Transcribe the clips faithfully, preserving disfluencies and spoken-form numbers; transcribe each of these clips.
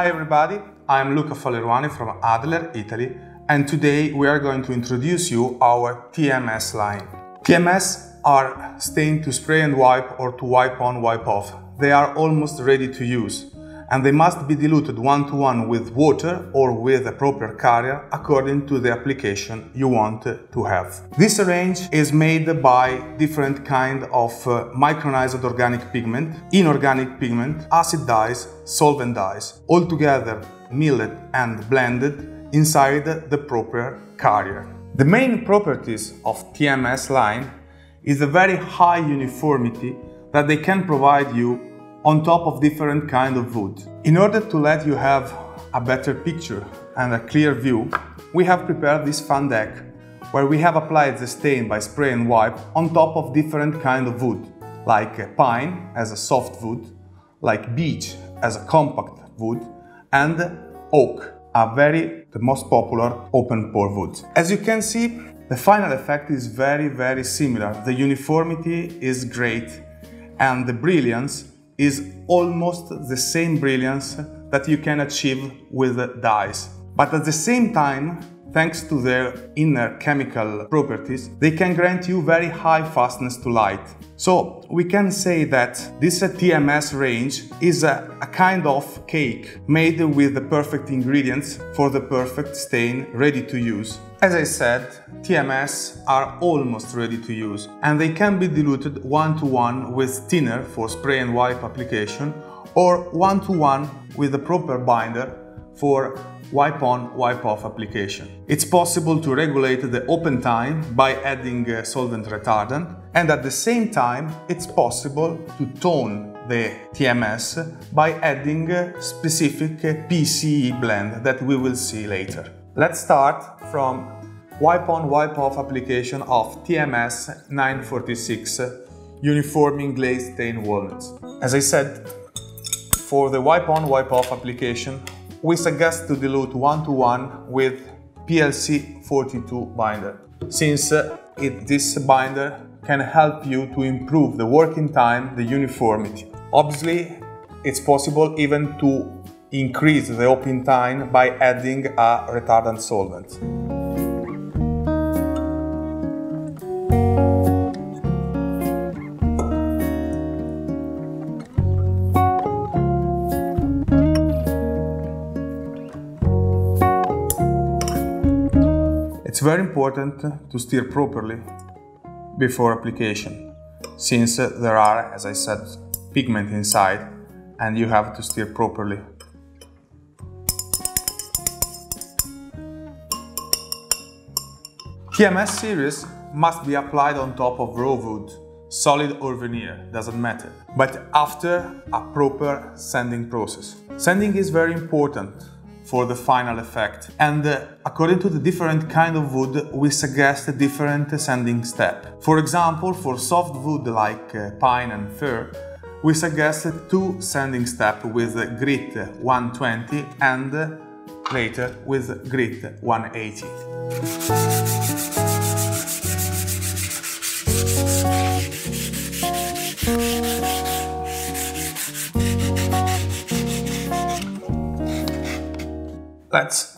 Hi everybody, I'm Luca Folli Ruani from Adler, Italy, and today we are going to introduce you our T M S line. T M S are stained to spray and wipe or to wipe on, wipe off. They are almost ready to use, and they must be diluted one-to-one with water or with a proper carrier according to the application you want to have. This range is made by different kind of uh, micronized organic pigment, inorganic pigment, acid dyes, solvent dyes, all together milled and blended inside the proper carrier. The main properties of T M S line is the very high uniformity that they can provide you on top of different kind of wood. In order to let you have a better picture and a clear view, we have prepared this fan deck where we have applied the stain by spray and wipe on top of different kind of wood, like pine as a soft wood, like beech as a compact wood, and oak, a very the most popular open pore wood. As you can see, the final effect is very very similar. The uniformity is great and the brilliance is almost the same brilliance that you can achieve with dyes. But at the same time, thanks to their inner chemical properties, they can grant you very high fastness to light. So we can say that this T M S range is a, a kind of cake made with the perfect ingredients for the perfect stain ready to use. As I said, T M S are almost ready to use, and they can be diluted one-to-one with thinner for spray and wipe application, or one-to-one with a proper binder for wipe-on, wipe-off application. It's possible to regulate the open time by adding uh, solvent retardant, and at the same time it's possible to tone the T M S by adding a specific P C E blend that we will see later. Let's start from wipe-on, wipe-off application of T M S nine forty-six uniforming glazed stain walnuts. As I said, for the wipe-on, wipe-off application, we suggest to dilute one-to-one with P L C forty-two binder, since uh, it, this binder can help you to improve the working time, the uniformity. Obviously, it's possible even to increase the open time by adding a retardant solvent. It's very important to stir properly before application, since there are, as I said, pigment inside and you have to stir properly. T M S series must be applied on top of raw wood, solid or veneer, doesn't matter, but after a proper sanding process. Sanding is very important for the final effect, and uh, according to the different kind of wood we suggest a different sanding step. For example, for soft wood like uh, pine and fir, we suggest two sanding steps with grit one twenty and uh, later with grit one eighty. Let's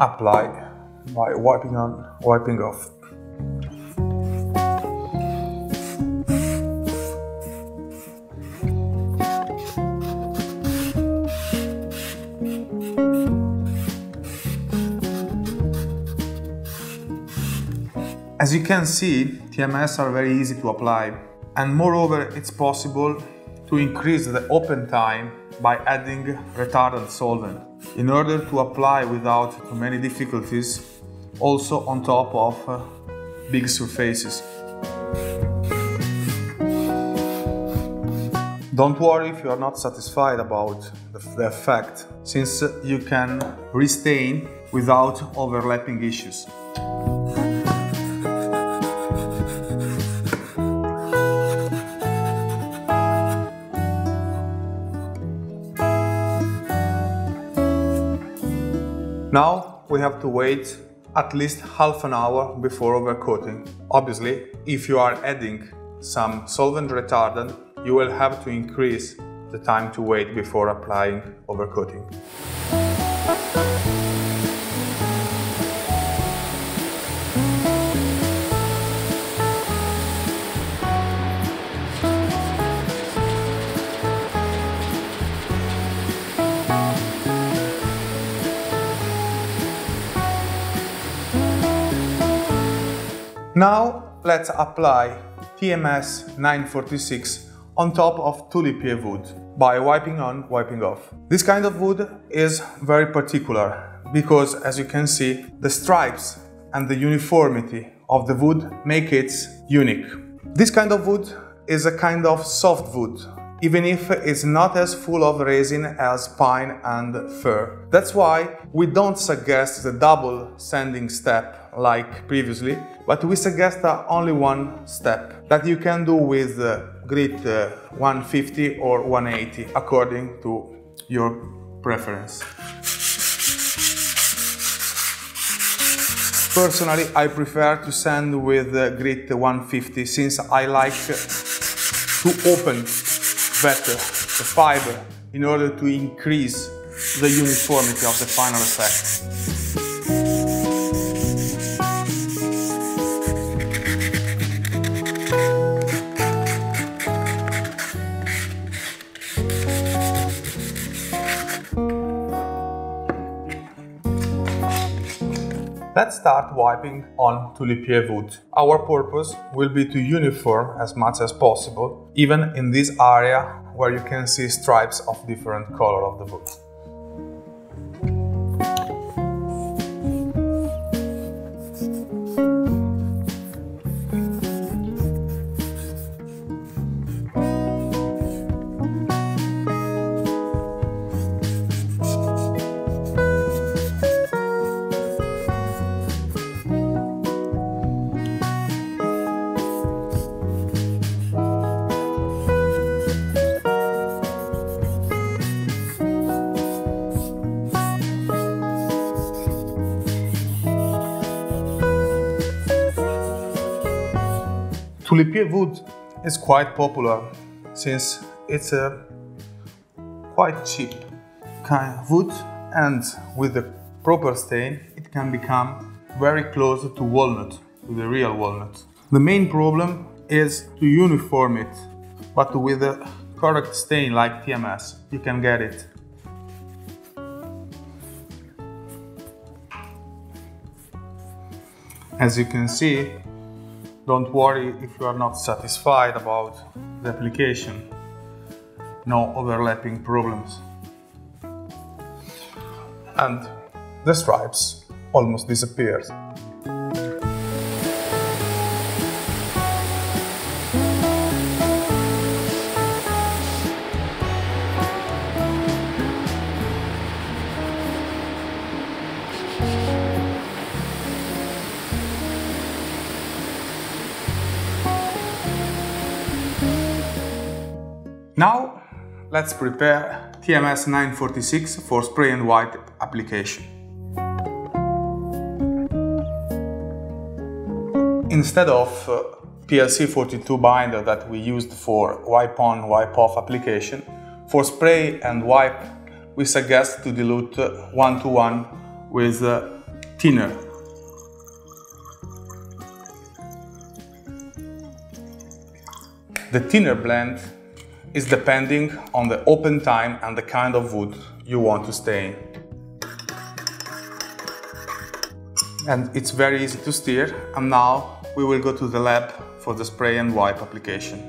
apply by wiping on, wiping off. As you can see, T M S are very easy to apply, and moreover it's possible to increase the open time by adding retardant solvent, in order to apply without too many difficulties, also on top of uh, big surfaces. Don't worry if you are not satisfied about the, the effect, since uh, you can restain without overlapping issues. Now we have to wait at least half an hour before overcoating. Obviously, if you are adding some solvent retardant, you will have to increase the time to wait before applying overcoating. Now let's apply T M S nine forty-six on top of tulipier wood by wiping on, wiping off. This kind of wood is very particular because, as you can see, the stripes and the uniformity of the wood make it unique. This kind of wood is a kind of soft wood, even if it's not as full of resin as pine and fir. That's why we don't suggest the double sanding step like previously, but we suggest only one step that you can do with grit one fifty or one eighty according to your preference. Personally, I prefer to sand with grit one fifty since I like to open better the fiber in order to increase the uniformity of the final effect. Let's start wiping on tulipier wood. Our purpose will be to uniform as much as possible, even in this area where you can see stripes of different color of the wood. Tulipier wood is quite popular since it's a quite cheap kind of wood, and with the proper stain it can become very close to walnut, to the real walnut. The main problem is to uniform it, but with the correct stain like T M S you can get it. As you can see, don't worry if you are not satisfied about the application. No overlapping problems. And the stripes almost disappeared. Now, let's prepare T M S nine forty-six for spray and white application. Instead of uh, P L C forty-two binder that we used for wipe on, wipe off application, for spray and wipe, we suggest to dilute one to one with uh, thinner. The thinner blend is depending on the open time and the kind of wood you want to stain. And it's very easy to stir, and now we will go to the lab for the spray and wipe application.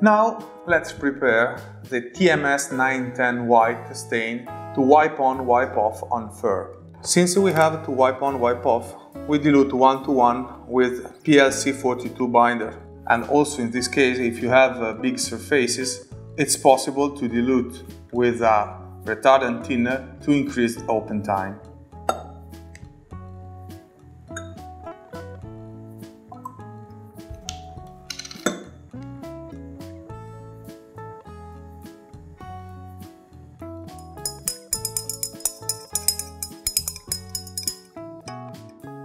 Now let's prepare the T M S nine ten white stain to wipe on, wipe off on fur. Since we have to wipe on, wipe off, we dilute one to one with P L C forty-two binder. And also in this case, if you have uh, big surfaces, it's possible to dilute with a retardant thinner to increase the open time.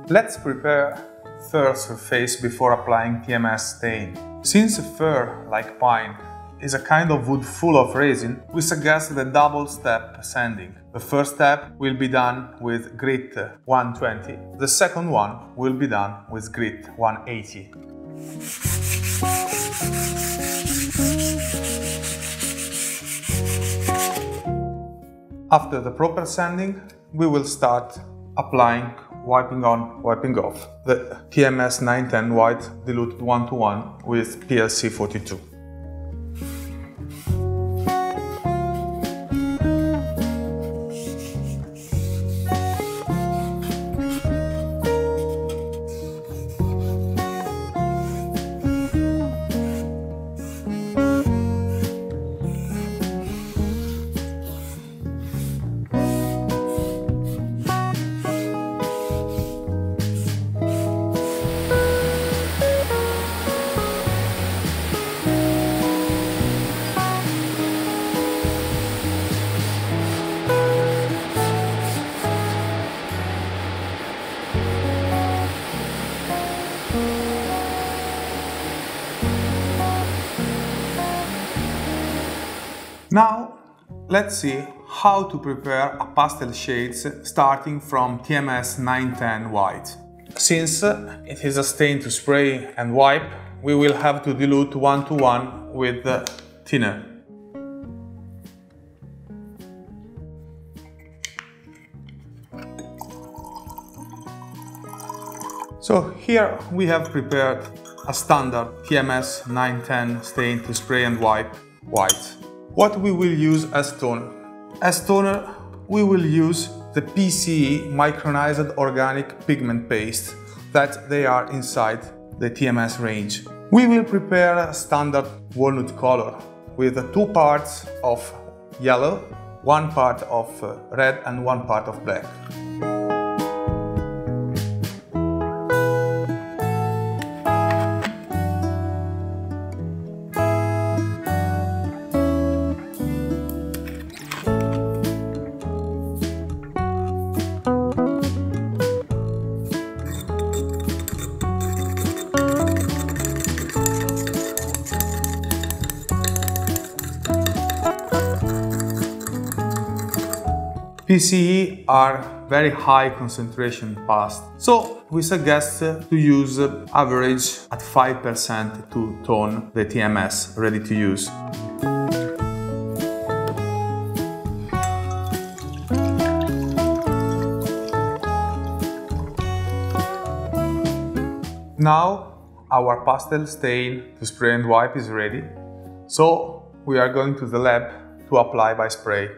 Let's prepare fur surface before applying T M S stain. Since fur, like pine, is a kind of wood full of resin, we suggest the double step sanding. The first step will be done with grit one twenty, the second one will be done with grit one eighty. After the proper sanding, we will start applying wiping on, wiping off the T M S nine ten white diluted one to one with P L C forty-two. Now, let's see how to prepare a pastel shades starting from T M S nine ten white. Since it is a stain to spray and wipe, we will have to dilute one to one with the thinner. So here we have prepared a standard T M S nine ten stain to spray and wipe white. What we will use as toner? As toner, we will use the P C E micronized organic pigment paste that they are inside the T M S range. We will prepare a standard walnut color with two parts of yellow, one part of red and one part of black. P C E are very high concentration past, so we suggest to use average at five percent to tone the T M S ready to use. Now our pastel stain to spray and wipe is ready, so we are going to the lab to apply by spray.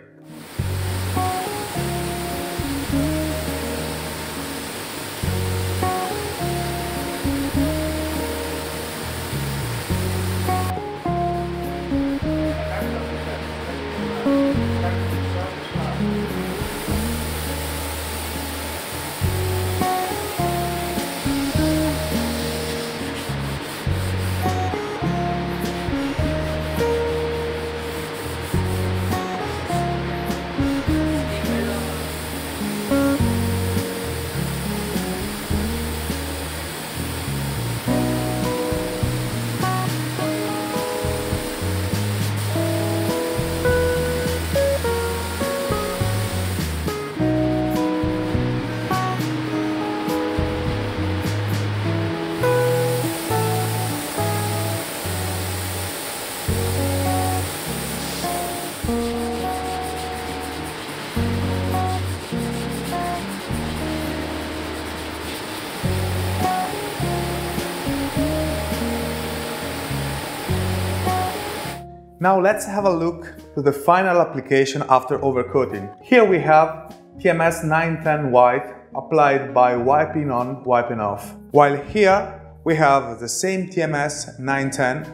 Now let's have a look to the final application after overcoating. Here we have T M S nine ten white applied by wiping on, wiping off. While here we have the same T M S nine ten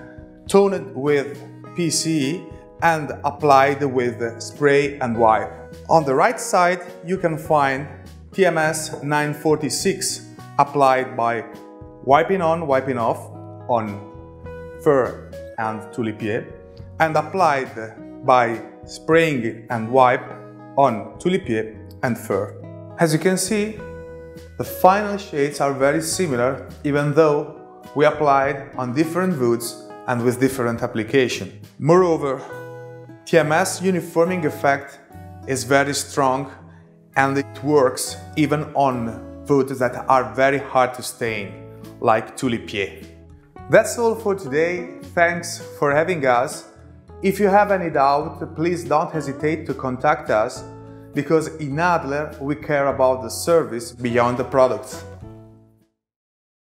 toned with P C E and applied with spray and wipe. On the right side you can find T M S nine forty-six applied by wiping on, wiping off on fur and tulipier, and applied by spraying and wipe on tulipier and fur. As you can see, the final shades are very similar, even though we applied on different woods and with different application. Moreover, T M S uniforming effect is very strong and it works even on woods that are very hard to stain, like tulipier. That's all for today. Thanks for having us. If you have any doubt, please don't hesitate to contact us, because in Adler we care about the service beyond the products.